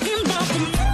I'm